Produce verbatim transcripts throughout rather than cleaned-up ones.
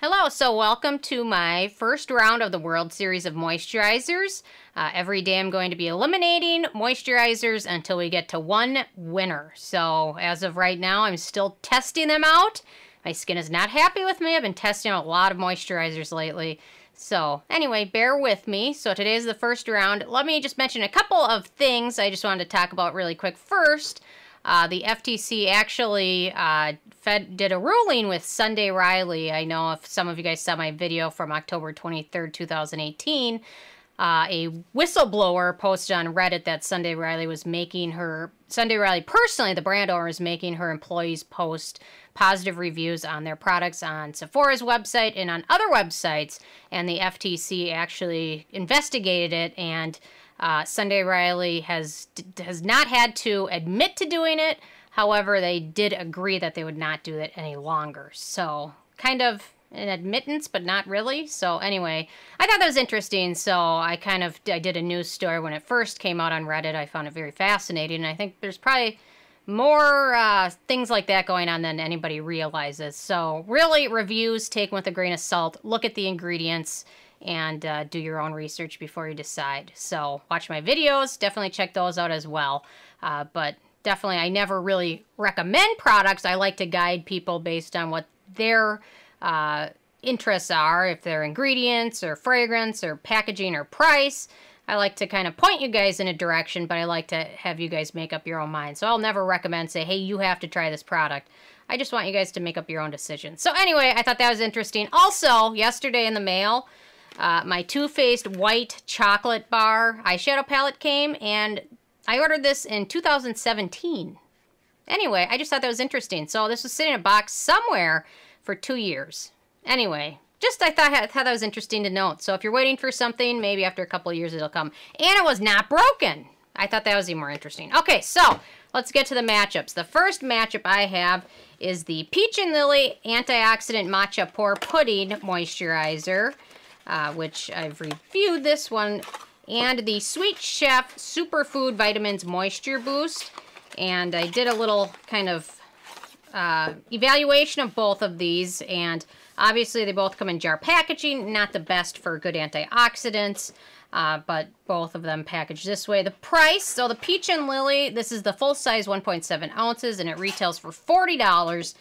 Hello, so welcome to my first round of the World Series of Moisturizers. Uh, every day I'm going to be eliminating moisturizers until we get to one winner. So as of right now, I'm still testing them out. My skin is not happy with me. I've been testing out a lot of moisturizers lately. So anyway, bear with me. So today is the first round. Let me just mention a couple of things I just wanted to talk about really quick first. Uh, the F T C actually uh, fed, did a ruling with Sunday Riley. I know if some of you guys saw my video from October twenty-third, two thousand eighteen, uh, a whistleblower posted on Reddit that Sunday Riley was making her, Sunday Riley personally, the brand owner, is making her employees post positive reviews on their products on Sephora's website and on other websites. And the F T C actually investigated it, and Uh, Sunday Riley has has not had to admit to doing it. However, they did agree that they would not do that any longer. So kind of an admittance, but not really. So anyway, I thought that was interesting. So I kind of I did a news story when it first came out on Reddit. I found it very fascinating. And I think there's probably more uh, things like that going on than anybody realizes. So really, reviews taken with a grain of salt. Look at the ingredients and uh, do your own research before you decide. So watch my videos, definitely check those out as well. Uh, but definitely, I never really recommend products. I like to guide people based on what their uh, interests are, if they're ingredients or fragrance or packaging or price. I like to kind of point you guys in a direction, but I like to have you guys make up your own mind. So I'll never recommend, say, hey, you have to try this product. I just want you guys to make up your own decision. So anyway, I thought that was interesting. Also, yesterday in the mail, Uh, my Too Faced White Chocolate Bar eyeshadow palette came, and I ordered this in two thousand seventeen. Anyway, I just thought that was interesting. So this was sitting in a box somewhere for two years. Anyway, just I thought, I thought that was interesting to note. So if you're waiting for something, maybe after a couple of years it'll come. And it was not broken. I thought that was even more interesting. Okay, so let's get to the matchups. The first matchup I have is the Peach and Lily Antioxidant Matcha Pore Pudding Moisturizer. Uh, which I've reviewed this one, and the Sweet Chef Superfood Vitamins Moisture Boost. And I did a little kind of uh, evaluation of both of these, and obviously they both come in jar packaging, not the best for good antioxidants, uh, but both of them packaged this way. The price, so the Peach and Lily, this is the full size one point seven ounces, and it retails for forty dollars.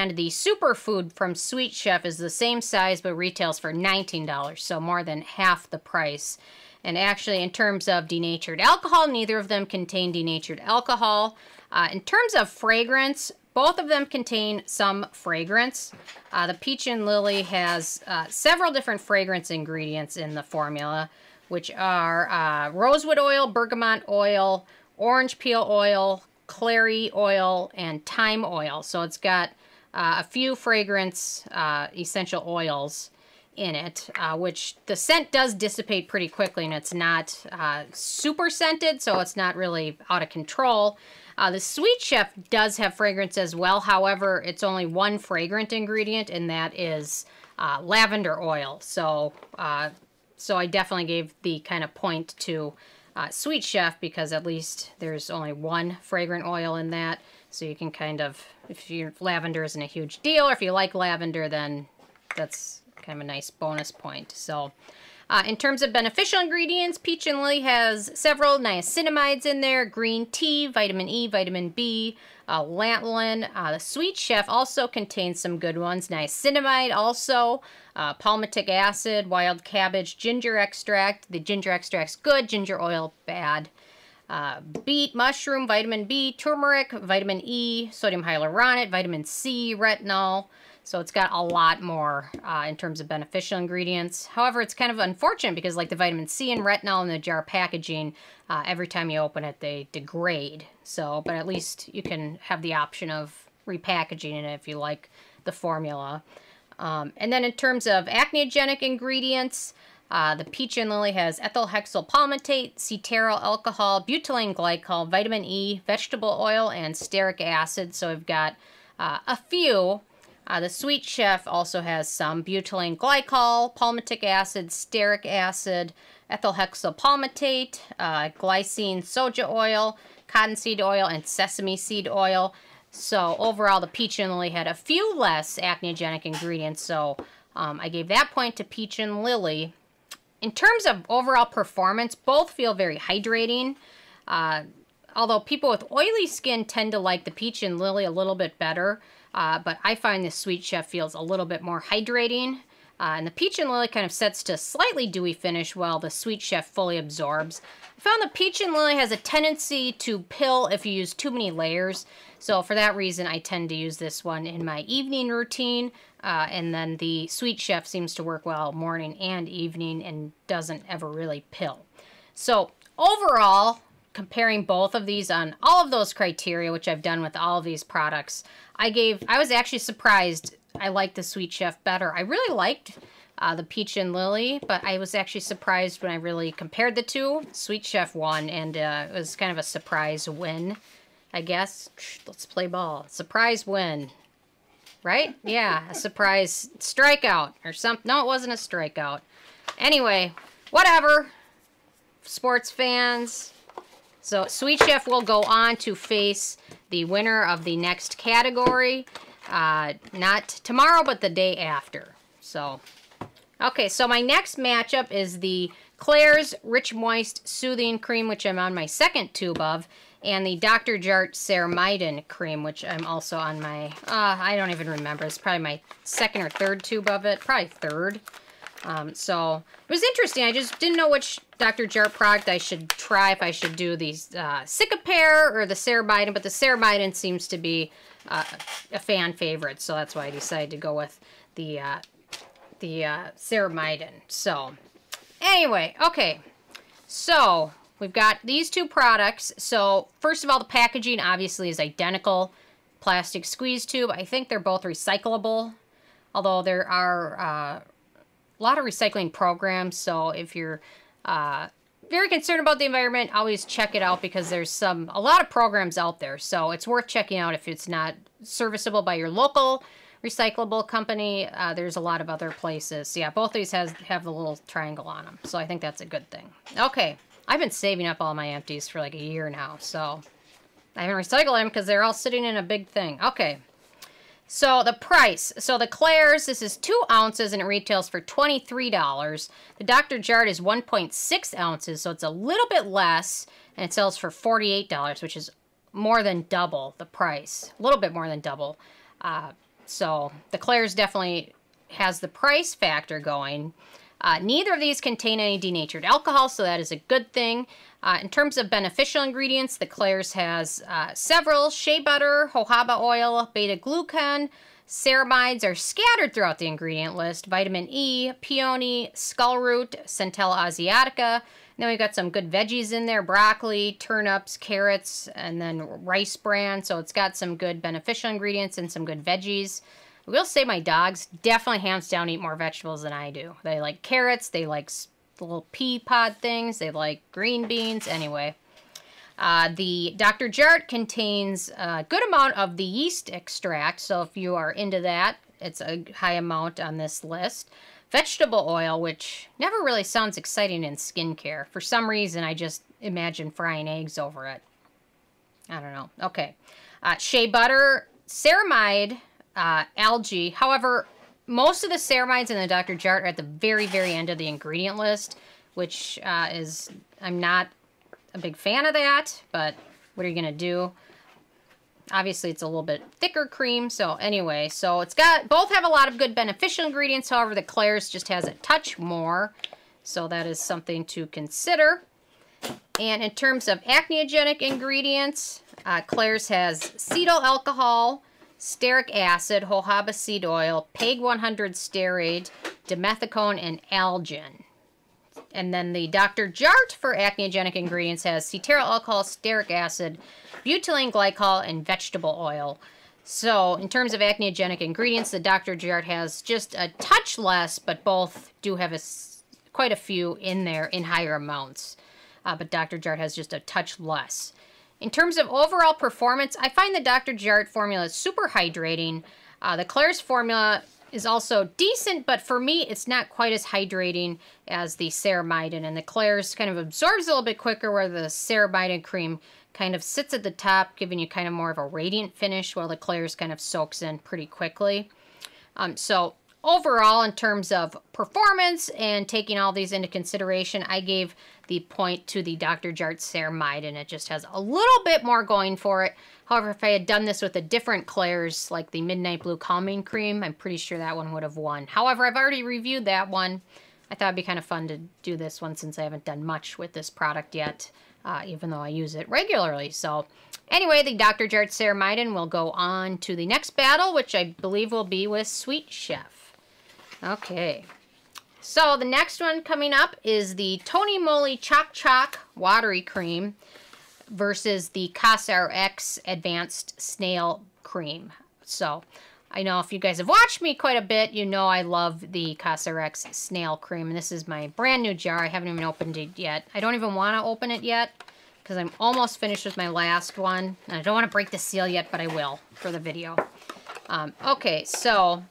And the Superfood from Sweet Chef is the same size, but retails for nineteen dollars, so more than half the price. And actually, in terms of denatured alcohol, neither of them contain denatured alcohol. Uh, in terms of fragrance, both of them contain some fragrance. Uh, the Peach and Lily has uh, several different fragrance ingredients in the formula, which are uh, rosewood oil, bergamot oil, orange peel oil, clary oil, and thyme oil. So it's got Uh, a few fragrance uh, essential oils in it, uh, which the scent does dissipate pretty quickly, and it's not uh, super scented, so it's not really out of control. Uh, the Sweet Chef does have fragrance as well. However, it's only one fragrant ingredient, and that is uh, lavender oil. So, uh, so I definitely gave the kind of point to uh, Sweet Chef, because at least there's only one fragrant oil in that. So you can kind of, if your lavender isn't a huge deal, or if you like lavender, then that's kind of a nice bonus point. So uh, in terms of beneficial ingredients, Peach and Lily has several niacinamides in there, green tea, vitamin E, vitamin B, uh, lanolin. Uh, the Sweet Chef also contains some good ones, niacinamide also, uh, palmitic acid, wild cabbage, ginger extract. The ginger extract's good, ginger oil bad. Uh, beet, mushroom, vitamin B, turmeric, vitamin E, sodium hyaluronate, vitamin C, retinol. So it's got a lot more uh, in terms of beneficial ingredients. However, it's kind of unfortunate because like the vitamin C and retinol in the jar packaging, uh, every time you open it, they degrade. So, but at least you can have the option of repackaging it if you like the formula. Um, and then in terms of acneogenic ingredients, Uh, the Peach and Lily has ethyl hexyl palmitate, cetearyl alcohol, butylene glycol, vitamin E, vegetable oil, and stearic acid. So we've got uh, a few. Uh, the Sweet Chef also has some butylene glycol, palmitic acid, stearic acid, ethyl hexyl palmitate, uh, glycine soja oil, cottonseed oil, and sesame seed oil. So overall, the Peach and Lily had a few less acneogenic ingredients. So Um, I gave that point to Peach and Lily. In terms of overall performance, both feel very hydrating. Uh, although people with oily skin tend to like the Peach and Lily a little bit better. Uh, but I find the Sweet Chef feels a little bit more hydrating. Uh, and the Peach and Lily kind of sets to a slightly dewy finish while the Sweet Chef fully absorbs. I found the Peach and Lily has a tendency to pill if you use too many layers. So for that reason, I tend to use this one in my evening routine. Uh, and then the Sweet Chef seems to work well morning and evening and doesn't ever really pill. So overall, comparing both of these on all of those criteria, which I've done with all of these products, I gave, I was actually surprised I liked the Sweet Chef better. I really liked uh, the Peach and Lily, but I was actually surprised when I really compared the two. Sweet Chef won, and uh, it was kind of a surprise win, I guess. Let's play ball. Surprise win, right? Yeah, a surprise strikeout or something. No, it wasn't a strikeout. Anyway, whatever, sports fans. So Sweet Chef will go on to face the winner of the next category. Uh, not tomorrow, but the day after. So, okay, so my next matchup is the Klairs Rich Moist Soothing Cream, which I'm on my second tube of, and the Doctor Jart Ceramidin Cream, which I'm also on my, uh, I don't even remember. It's probably my second or third tube of it, probably third. Um, so, it was interesting. I just didn't know which Doctor Jart product I should try, if I should do the uh, Cicapair or the Ceramidin, but the Ceramidin seems to be uh, a fan favorite, so that's why I decided to go with the, uh, the uh, Ceramidin. So, anyway, okay. So, we've got these two products. So, first of all, the packaging obviously is identical. Plastic squeeze tube. I think they're both recyclable, although there are... Uh, a lot of recycling programs, so if you're uh, very concerned about the environment, always check it out because there's some a lot of programs out there, so it's worth checking out if it's not serviceable by your local recyclable company. Uh, there's a lot of other places. So yeah, both of these has, have the little triangle on them, so I think that's a good thing. Okay, I've been saving up all my empties for like a year now, so I haven't recycled them because they're all sitting in a big thing. Okay. So the price, so the Klairs, this is two ounces and it retails for twenty-three dollars. The Doctor Jart is one point six ounces, so it's a little bit less, and it sells for forty-eight dollars, which is more than double the price, a little bit more than double. Uh, so the Klairs definitely has the price factor going. Uh, neither of these contain any denatured alcohol, so that is a good thing. Uh, in terms of beneficial ingredients, the Klairs has uh, several. Shea butter, jojoba oil, beta-glucan, ceramides are scattered throughout the ingredient list. Vitamin E, peony, skullroot, centella asiatica. And then we've got some good veggies in there, broccoli, turnips, carrots, and then rice bran. So it's got some good beneficial ingredients and some good veggies. I will say my dogs definitely hands down eat more vegetables than I do. They like carrots, they like the little pea pod things, they like green beans, anyway. Uh, the Doctor Jart contains a good amount of the yeast extract, so if you are into that, it's a high amount on this list. Vegetable oil, which never really sounds exciting in skincare. For some reason, I just imagine frying eggs over it. I don't know. Okay. Uh, shea butter, ceramide, Uh, algae. However, most of the ceramides in the Doctor Jart are at the very, very end of the ingredient list, which uh, is, I'm not a big fan of that, but what are you going to do? Obviously, it's a little bit thicker cream, so anyway, so it's got, both have a lot of good beneficial ingredients, however, the Klairs just has a touch more, so that is something to consider. And in terms of acneogenic ingredients, uh, Klairs has cetyl alcohol, stearic acid, jojoba seed oil, P E G one hundred stearate, dimethicone, and algin. And then the Doctor Jart for acneogenic ingredients has cetyl alcohol, stearic acid, butylene glycol, and vegetable oil. So in terms of acneogenic ingredients, the Doctor Jart has just a touch less, but both do have a, quite a few in there in higher amounts. Uh, but Doctor Jart has just a touch less. In terms of overall performance, I find the Doctor Jart formula is super hydrating. Uh, the Klairs formula is also decent, but for me, it's not quite as hydrating as the Ceramidin. And the Klairs kind of absorbs a little bit quicker, where the Ceramidin cream kind of sits at the top, giving you kind of more of a radiant finish, while the Klairs kind of soaks in pretty quickly. Um, so overall, in terms of performance and taking all these into consideration, I gave the point to the Doctor Jart Ceramide, and it just has a little bit more going for it. However, if I had done this with a different Klairs, like the Midnight Blue Calming Cream, I'm pretty sure that one would have won. However, I've already reviewed that one. I thought it'd be kind of fun to do this one since I haven't done much with this product yet, uh, even though I use it regularly. So anyway, the Doctor Jart Ceramide will go on to the next battle, which I believe will be with Sweet Chef. Okay. So the next one coming up is the Tony Moly Chalk Chalk Watery Cream versus the C O S R X Advanced Snail Cream. So I know if you guys have watched me quite a bit, you know I love the C O S R X Snail Cream. And this is my brand new jar. I haven't even opened it yet. I don't even want to open it yet because I'm almost finished with my last one. And I don't want to break the seal yet, but I will for the video. Um, okay, so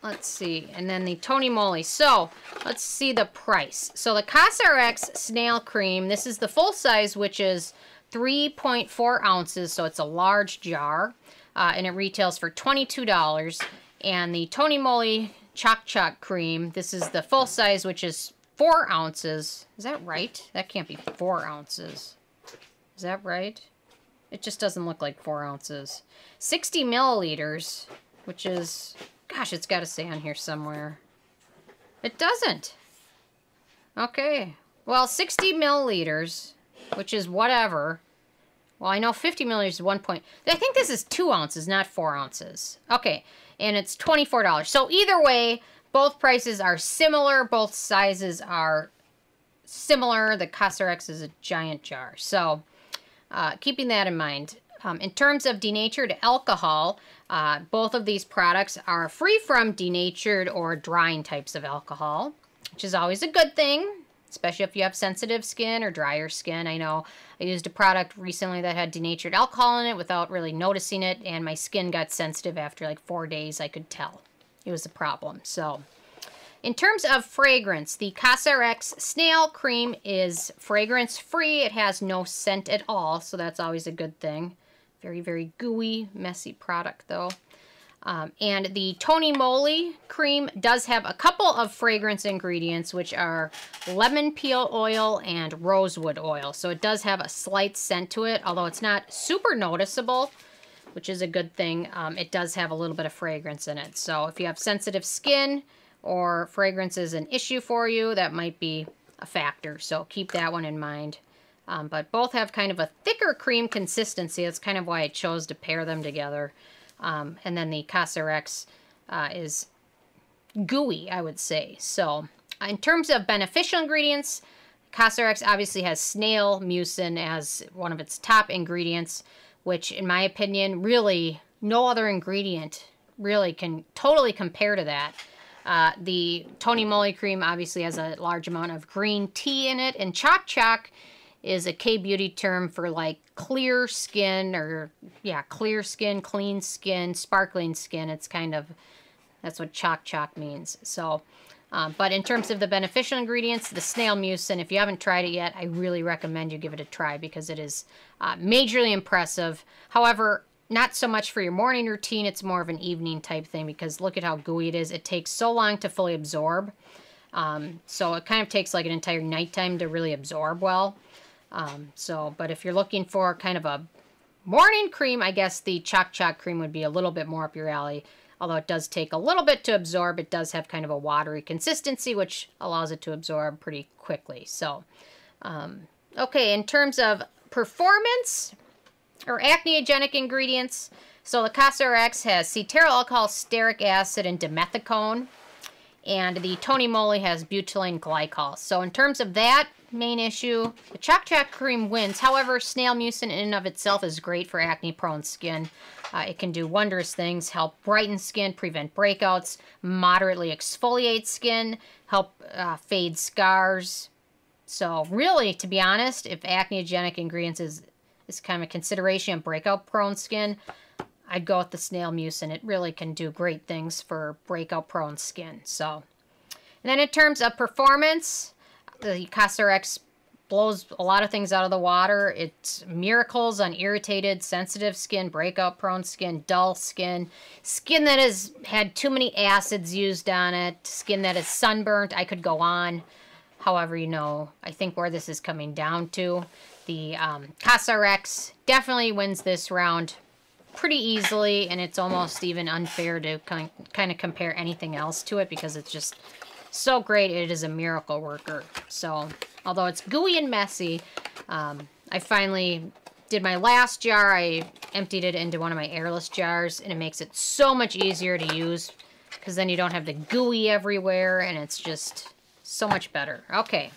let's see. And then the Tony Moly. So let's see the price. So the C O S R X Snail Cream, this is the full size, which is three point four ounces. So it's a large jar. Uh, and it retails for twenty-two dollars. And the Tony Moly Chalk Chalk Cream, this is the full size, which is four ounces. Is that right? That can't be four ounces. Is that right? It just doesn't look like four ounces. sixty milliliters, which is, gosh, it's got to say on here somewhere. It doesn't. Okay. Well, sixty milliliters, which is whatever. Well, I know fifty milliliters is one point. I think this is two ounces, not four ounces. Okay, and it's twenty-four dollars. So either way, both prices are similar. Both sizes are similar. The C O S R X is a giant jar. So uh, keeping that in mind. Um, in terms of denatured alcohol, uh, both of these products are free from denatured or drying types of alcohol, which is always a good thing, especially if you have sensitive skin or drier skin. I know I used a product recently that had denatured alcohol in it without really noticing it, and my skin got sensitive after like four days. I could tell it was a problem. So in terms of fragrance, the C O S R X Snail Cream is fragrance-free. It has no scent at all, so that's always a good thing. Very, very gooey, messy product, though. Um, and the Tony Moly cream does have a couple of fragrance ingredients, which are lemon peel oil and rosewood oil. So it does have a slight scent to it, although it's not super noticeable, which is a good thing. Um, it does have a little bit of fragrance in it. So if you have sensitive skin or fragrance is an issue for you, that might be a factor. So keep that one in mind. Um, but both have kind of a thicker cream consistency. That's kind of why I chose to pair them together. Um, and then the C O S R X uh, is gooey, I would say. So in terms of beneficial ingredients, C O S R X obviously has snail mucin as one of its top ingredients, which in my opinion, really no other ingredient really can totally compare to that. Uh, the Tony Moly cream obviously has a large amount of green tea in it, and Chalk Chalk is a K-beauty term for like clear skin or, yeah, clear skin, clean skin, sparkling skin. It's kind of, that's what Chalk Chalk means. So, um, but in terms of the beneficial ingredients, the snail mucin, if you haven't tried it yet, I really recommend you give it a try because it is uh, majorly impressive. However, not so much for your morning routine. It's more of an evening type thing because look at how gooey it is. It takes so long to fully absorb. Um, so it kind of takes like an entire nighttime to really absorb well. Um, so, but if you're looking for kind of a morning cream, I guess the Chalk Chalk cream would be a little bit more up your alley. Although it does take a little bit to absorb, it does have kind of a watery consistency, which allows it to absorb pretty quickly. So, um, okay, in terms of performance or acneogenic ingredients, so the C O S R X has cetearyl alcohol, stearic acid, and dimethicone. And the Tony Moly has butylene glycol. So in terms of that main issue, the Chalk Chalk cream wins. However, snail mucin in and of itself is great for acne-prone skin. Uh, it can do wondrous things, help brighten skin, prevent breakouts, moderately exfoliate skin, help uh, fade scars. So really, to be honest, if acneogenic ingredients is, is kind of a consideration of breakout-prone skin, I'd go with the snail mucin. It really can do great things for breakout-prone skin. So, and then in terms of performance, the C O S R X blows a lot of things out of the water. It's miracles on irritated, sensitive skin, breakout-prone skin, dull skin, skin that has had too many acids used on it, skin that is sunburnt. I could go on. However, you know, I think where this is coming down to, the um, COSRX definitely wins this round pretty easily, and it's almost even unfair to kind of compare anything else to it because it's just so great. It is a miracle worker. So, although it's gooey and messy, um, I finally did my last jar. I emptied it into one of my airless jars, and it makes it so much easier to use because then you don't have the gooey everywhere, and it's just so much better. Okay,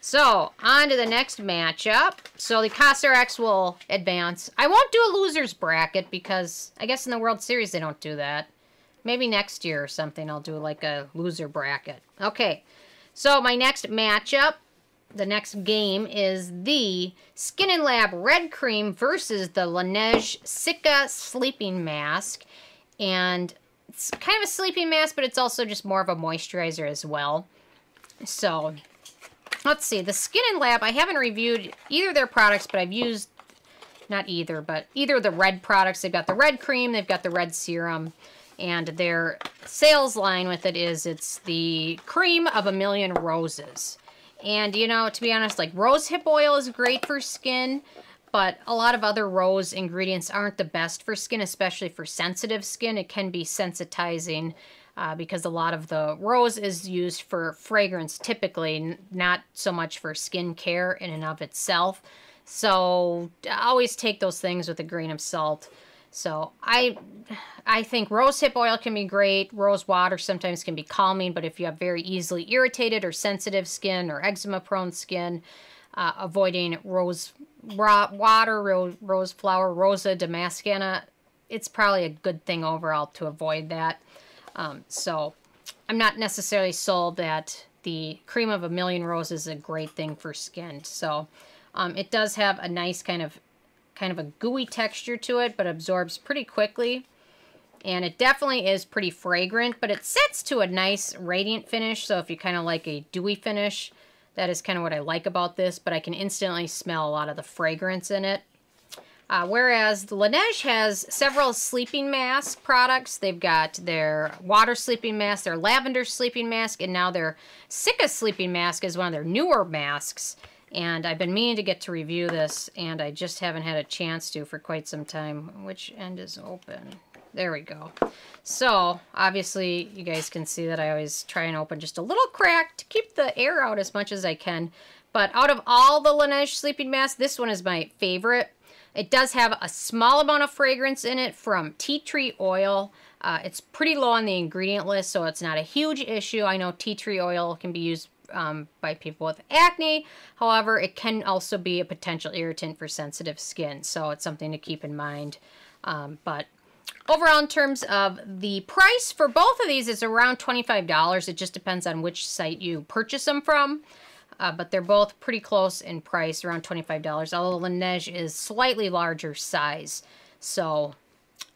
so on to the next matchup. So the COSRX will advance. I won't do a loser's bracket because I guess in the World Series they don't do that. Maybe next year or something I'll do like a loser bracket. Okay, so my next matchup, the next game is the Skin and Lab Red Cream versus the Laneige Sika Sleeping Mask. And it's kind of a sleeping mask, but it's also just more of a moisturizer as well. So, let's see. The Skin and Lab, I haven't reviewed either of their products, but I've used, not either, but either of the red products. They've got the red cream, they've got the red serum, and their sales line with it is it's the cream of a million roses. And, you know, to be honest, like rose hip oil is great for skin, but a lot of other rose ingredients aren't the best for skin, especially for sensitive skin. It can be sensitizing. Uh, because a lot of the rose is used for fragrance typically, not so much for skincare in and of itself. So always take those things with a grain of salt. So I, I think rose hip oil can be great. Rose water sometimes can be calming, but if you have very easily irritated or sensitive skin or eczema prone skin, uh, avoiding rose raw water, ro rose flower, Rosa Damascena, it's probably a good thing overall to avoid that. Um, so I'm not necessarily sold that the cream of a million roses is a great thing for skin. So um, it does have a nice kind of kind of a gooey texture to it, but absorbs pretty quickly. And it definitely is pretty fragrant, but it sets to a nice radiant finish. So if you kind of like a dewy finish, that is kind of what I like about this, but I can instantly smell a lot of the fragrance in it. Uh, whereas Laneige has several sleeping mask products. They've got their water sleeping mask, their lavender sleeping mask, and now their Sika sleeping mask is one of their newer masks. And I've been meaning to get to review this, and I just haven't had a chance to for quite some time. Which end is open? There we go. So, obviously, you guys can see that I always try and open just a little crack to keep the air out as much as I can. But out of all the Laneige sleeping masks, this one is my favorite. It does have a small amount of fragrance in it from tea tree oil. Uh, it's pretty low on the ingredient list, so it's not a huge issue. I know tea tree oil can be used um, by people with acne. However, it can also be a potential irritant for sensitive skin, so it's something to keep in mind. Um, but overall, in terms of the price for both of these, it's around twenty-five dollars. It just depends on which site you purchase them from. Uh, but they're both pretty close in price, around twenty-five dollars, although Laneige is slightly larger size. So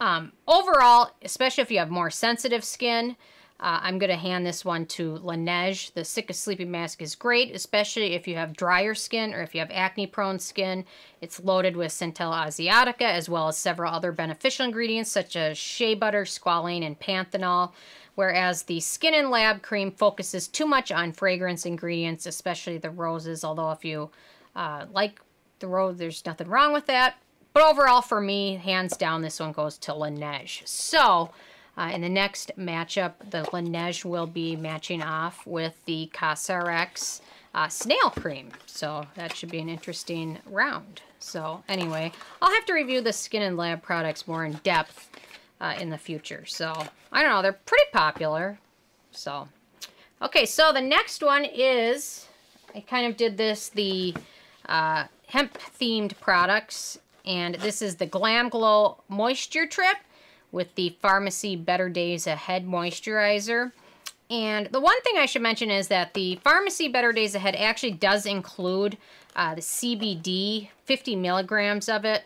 um, overall, especially if you have more sensitive skin, uh, I'm going to hand this one to Laneige. The Sika Sleeping Mask is great, especially if you have drier skin or if you have acne-prone skin. It's loaded with Centella Asiatica as well as several other beneficial ingredients such as shea butter, squalane, and panthenol. Whereas the Skin and Lab cream focuses too much on fragrance ingredients, especially the roses, although if you uh, like the rose, there's nothing wrong with that. But overall, for me, hands down, this one goes to Laneige. So, uh, in the next matchup, the Laneige will be matching off with the COSRX uh, Snail Cream. So, that should be an interesting round. So, anyway, I'll have to review the Skin and Lab products more in depth. Uh, in the future. So, I don't know, they're pretty popular. So, okay, so the next one is, I kind of did this, the uh, hemp-themed products, and this is the Glam Glow Moisture Trip with the Farmacy Better Days Ahead Moisturizer. And the one thing I should mention is that the Farmacy Better Days Ahead actually does include uh, the C B D, fifty milligrams of it,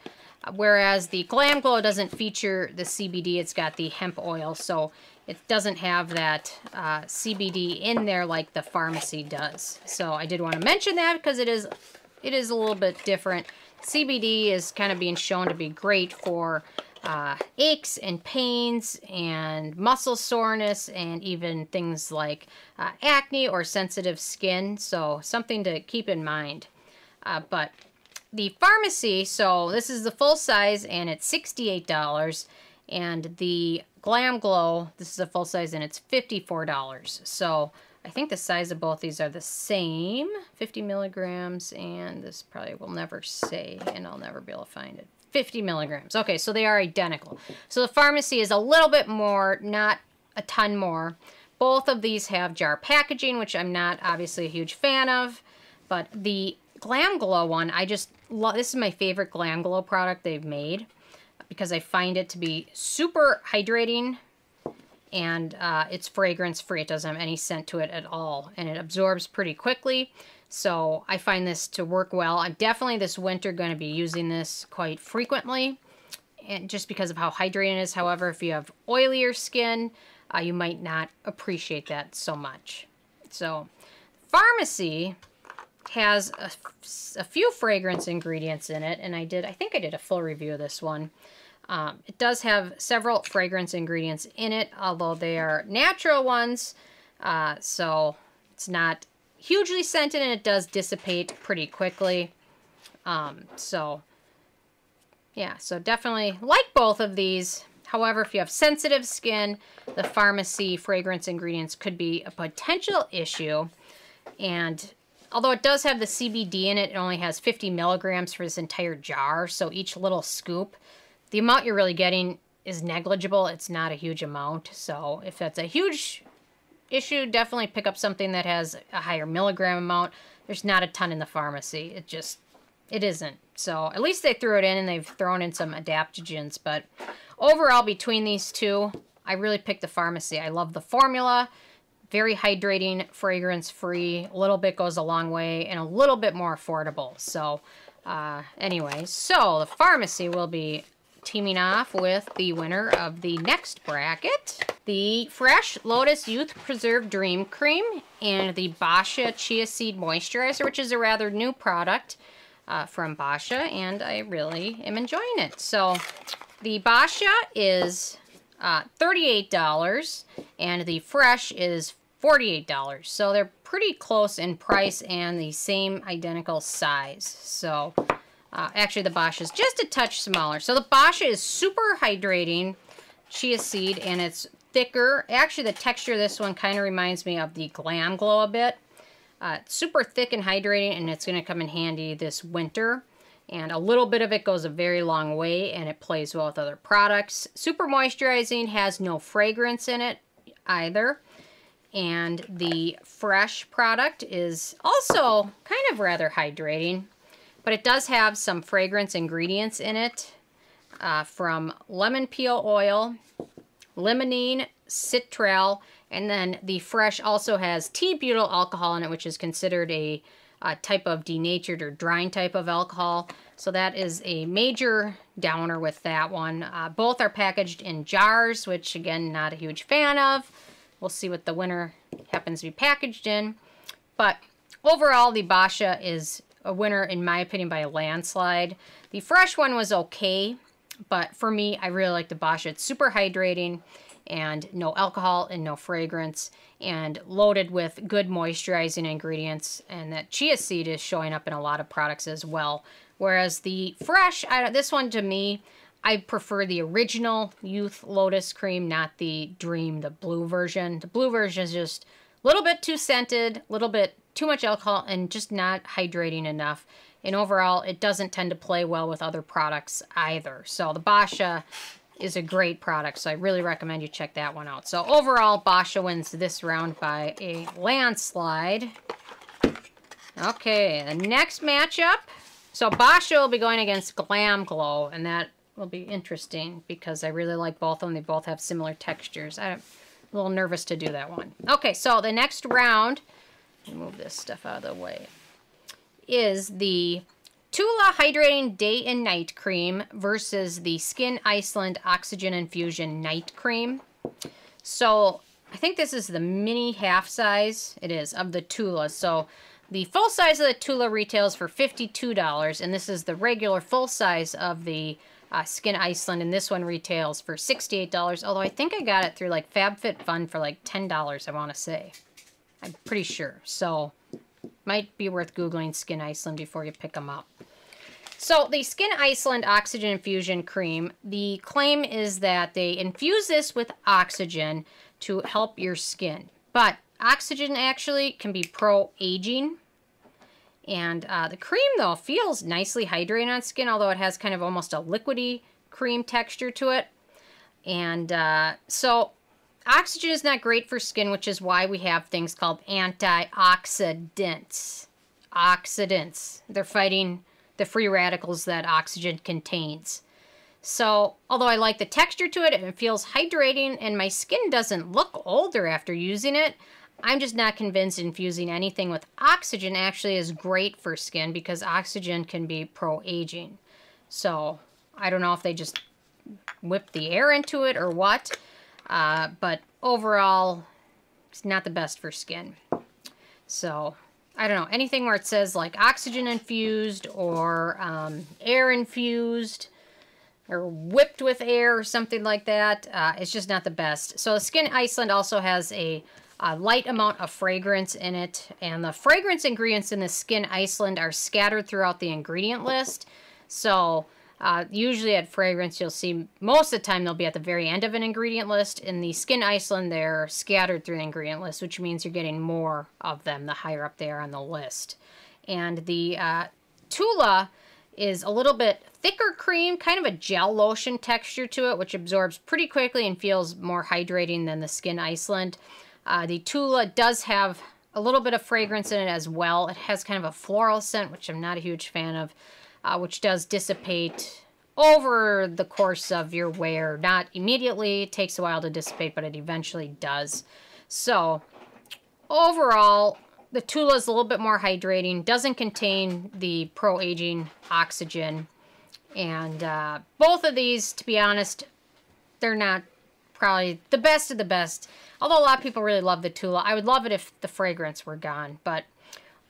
whereas the Glam Glow doesn't feature the C B D, it's got the hemp oil. So It doesn't have that uh, C B D in there like the Farmacy does. So I did want to mention that because it is, it is a little bit different. C B D is kind of being shown to be great for uh, aches and pains and muscle soreness and even things like uh, acne or sensitive skin. So something to keep in mind. Uh, but the Farmacy, so this is the full size and it's sixty-eight dollars. And the Glam Glow, this is a full size and it's fifty-four dollars. So I think the size of both these are the same, fifty milligrams, and this probably will never say, and I'll never be able to find it, fifty milligrams. Okay, so they are identical. So the Farmacy is a little bit more, not a ton more. Both of these have jar packaging, which I'm not obviously a huge fan of, but the Glam Glow one, I just love. This is my favorite Glam Glow product they've made, because I find it to be super hydrating and uh, it's fragrance free. It doesn't have any scent to it at all and it absorbs pretty quickly. So I find this to work well. I'm definitely this winter going to be using this quite frequently and just because of how hydrating it is. However, if you have oilier skin, uh, you might not appreciate that so much. So Farmacy has a, a few fragrance ingredients in it, and I did, I think I did a full review of this one. Um, it does have several fragrance ingredients in it, although they are natural ones, uh, so it's not hugely scented, and it does dissipate pretty quickly. Um, so, yeah, so definitely like both of these. However, if you have sensitive skin, the Farmacy fragrance ingredients could be a potential issue, and although it does have the C B D in it, it only has fifty milligrams for this entire jar, so each little scoop, the amount you're really getting is negligible. It's not a huge amount, so if that's a huge issue, definitely pick up something that has a higher milligram amount. There's not a ton in the Farmacy. It just, it isn't. So at least they threw it in and they've thrown in some adaptogens, but overall between these two, I really picked the Farmacy. I love the formula. Very hydrating, fragrance-free, a little bit goes a long way, and a little bit more affordable. So, uh, anyway, so the Farmacy will be teaming off with the winner of the next bracket, the Fresh Lotus Youth Preserve Dream Cream and the Boscia Chia Seed Moisturizer, which is a rather new product uh, from Boscia, and I really am enjoying it. So, the Boscia is Uh, thirty-eight dollars and the Fresh is forty-eight dollars. So they're pretty close in price and the same identical size. So uh, actually the Boscia is just a touch smaller. So the Boscia is super hydrating chia seed and it's thicker. Actually the texture of this one kind of reminds me of the Glam Glow a bit. Uh, it's super thick and hydrating and it's going to come in handy this winter. And a little bit of it goes a very long way and it plays well with other products. Super moisturizing, has no fragrance in it either. And the Fresh product is also kind of rather hydrating, but it does have some fragrance ingredients in it uh, from lemon peel oil, limonene, citral, and then the Fresh also has T-butyl alcohol in it, which is considered a Uh, type of denatured or drying type of alcohol. So that is a major downer with that one. Uh, both are packaged in jars, which again, not a huge fan of. We'll see what the winner happens to be packaged in. But overall, the Boscia is a winner, in my opinion, by a landslide. The Fresh one was okay, but for me, I really like the Boscia. It's super hydrating and no alcohol and no fragrance and loaded with good moisturizing ingredients, and that chia seed is showing up in a lot of products as well. Whereas the Fresh, I, this one to me, I prefer the original Youth Lotus cream, not the Dream, the blue version. The blue version is just a little bit too scented, a little bit too much alcohol, and just not hydrating enough. And overall, it doesn't tend to play well with other products either. So the Boscia is a great product, so I really recommend you check that one out. So overall, Boscia wins this round by a landslide. Okay, the next matchup. So Boscia will be going against Glam Glow, and that will be interesting because I really like both of them. They both have similar textures. I'm a little nervous to do that one. Okay, so the next round, move this stuff out of the way, is the Tula Hydrating Day and Night Cream versus the Skyn Iceland Oxygen Infusion Night Cream. So I think this is the mini half size. It is, of the Tula. So the full size of the Tula retails for fifty-two dollars, and this is the regular full size of the uh, Skyn Iceland, and this one retails for sixty-eight dollars, although I think I got it through like FabFitFun for like ten dollars, I want to say. I'm pretty sure. So might be worth Googling Skyn Iceland before you pick them up. So the Skyn Iceland Oxygen Infusion Cream, the claim is that they infuse this with oxygen to help your skin. But oxygen actually can be pro-aging. And uh, the cream, though, feels nicely hydrating on skin, although it has kind of almost a liquidy cream texture to it. And uh, so oxygen is not great for skin, which is why we have things called antioxidants. Oxidants. They're fighting the free radicals that oxygen contains. So, although I like the texture to it, it feels hydrating, and my skin doesn't look older after using it, I'm just not convinced infusing anything with oxygen actually is great for skin, because oxygen can be pro-aging. So, I don't know if they just whip the air into it or what, uh, but overall, it's not the best for skin. So, I don't know, anything where it says like oxygen infused or um, air infused or whipped with air or something like that, uh, it's just not the best. So Skyn Iceland also has a, a light amount of fragrance in it, and the fragrance ingredients in the Skyn Iceland are scattered throughout the ingredient list. So uh, usually at fragrance you'll see most of the time they'll be at the very end of an ingredient list. In the Skyn Iceland they're scattered through the ingredient list, which means you're getting more of them the higher up they are on the list. And the uh, Tula is a little bit thicker cream, kind of a gel lotion texture to it, which absorbs pretty quickly and feels more hydrating than the Skyn Iceland. Uh, the Tula does have a little bit of fragrance in it as well. It has kind of a floral scent, which I'm not a huge fan of, uh, which does dissipate over the course of your wear. Not immediately, it takes a while to dissipate, but it eventually does. So overall, the Tula is a little bit more hydrating, doesn't contain the pro-aging oxygen. And uh, both of these, to be honest, they're not probably the best of the best. Although a lot of people really love the Tula. I would love it if the fragrance were gone. But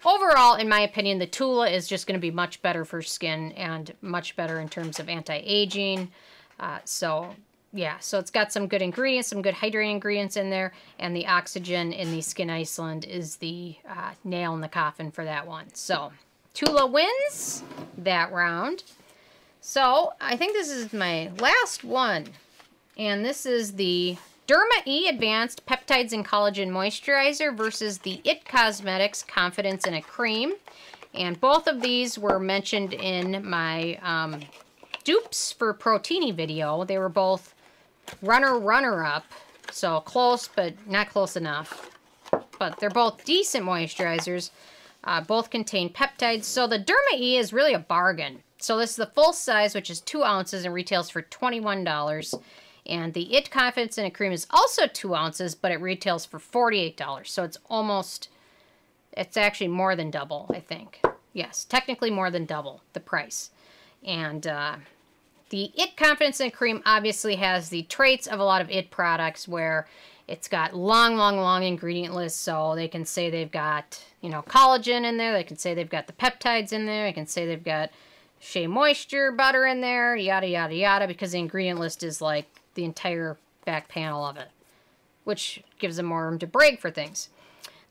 overall, in my opinion, the Tula is just going to be much better for skin and much better in terms of anti-aging. Uh, so, yeah. So it's got some good ingredients, some good hydrating ingredients in there. And the oxygen in the Skyn Iceland is the uh, nail in the coffin for that one. So Tula wins that round. So, I think this is my last one, and this is the Derma E Advanced Peptides and Collagen Moisturizer versus the It Cosmetics Confidence in a Cream, and both of these were mentioned in my um, dupes for Proteini video. They were both runner-runner-up, so close, but not close enough, but they're both decent moisturizers. Uh, both contain peptides, so the Derma E is really a bargain. So this is the full size, which is two ounces and retails for twenty-one dollars. And the It Confidence in a Cream is also two ounces, but it retails for forty-eight dollars. So it's almost, it's actually more than double, I think. Yes, technically more than double the price. And uh, the It Confidence in a Cream obviously has the traits of a lot of It products where it's got long, long, long ingredient lists. So they can say they've got, you know, collagen in there. They can say they've got the peptides in there. They can say they've got shea moisture butter in there, yada yada yada, because the ingredient list is like the entire back panel of it, which gives them more room to brag for things.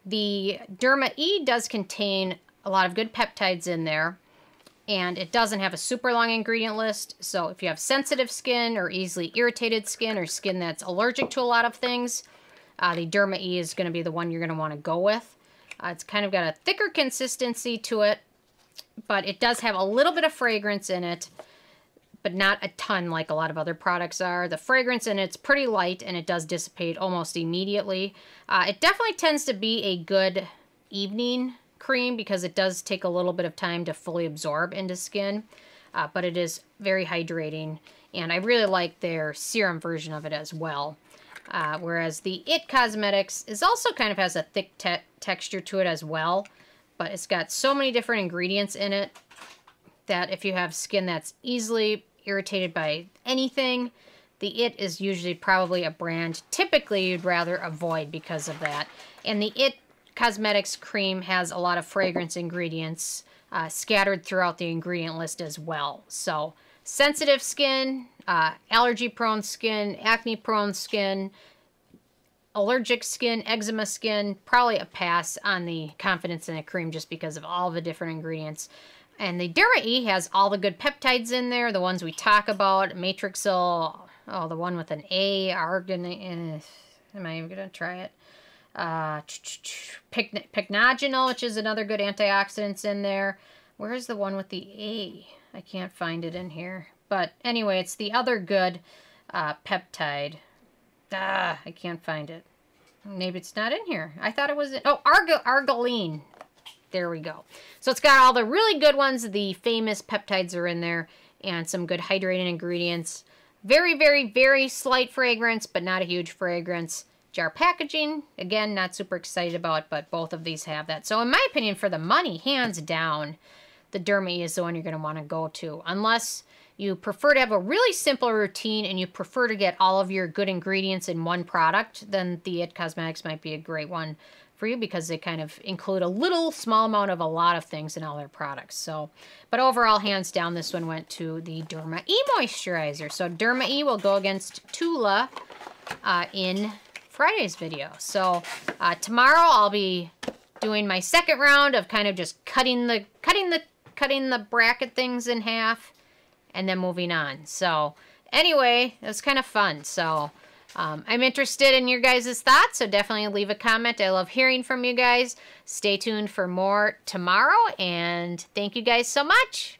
The Derma E does contain a lot of good peptides in there, and it doesn't have a super long ingredient list, so if you have sensitive skin or easily irritated skin or skin that's allergic to a lot of things, uh, the Derma E is going to be the one you're going to want to go with. Uh, it's kind of got a thicker consistency to it, but it does have a little bit of fragrance in it, but not a ton like a lot of other products are. The fragrance in it's pretty light, and it does dissipate almost immediately. Uh, it definitely tends to be a good evening cream because it does take a little bit of time to fully absorb into skin, uh, but it is very hydrating, and I really like their serum version of it as well. Uh, whereas the It Cosmetics is also kind of has a thick te texture to it as well, but it's got so many different ingredients in it that if you have skin that's easily irritated by anything, The It is usually probably a brand typically you'd rather avoid because of that. And the It Cosmetics cream has a lot of fragrance ingredients uh, scattered throughout the ingredient list as well. So sensitive skin, uh, allergy-prone skin, acne-prone skin, allergic skin, eczema skin, probably a pass on the confidence in the cream just because of all the different ingredients. And the Derma E has all the good peptides in there, the ones we talk about, Matrixyl, oh, the one with an A, arginine, am I even going to try it? Uh, pycnogenol, which is another good antioxidants in there. Where is the one with the A? I can't find it in here. But anyway, it's the other good uh, peptide. Ah, I can't find it. Maybe it's not in here. I thought it was in, oh, arg- arginine. There we go. So it's got all the really good ones. The famous peptides are in there and some good hydrating ingredients. Very, very, very slight fragrance, but not a huge fragrance. Jar packaging, again, not super excited about, but both of these have that. So in my opinion, for the money, hands down, the Derma E is the one you're going to want to go to, unless you prefer to have a really simple routine and you prefer to get all of your good ingredients in one product, then the It Cosmetics might be a great one for you because they kind of include a little small amount of a lot of things in all their products. So, but overall, hands down, this one went to the Derma E Moisturizer. So Derma E will go against Tula uh, in Friday's video. So uh, tomorrow I'll be doing my second round of kind of just cutting the, cutting the, cutting the bracket things in half, and then moving on. So anyway, it was kind of fun. So um, I'm interested in your guys' thoughts, so definitely leave a comment. I love hearing from you guys. Stay tuned for more tomorrow, and thank you guys so much.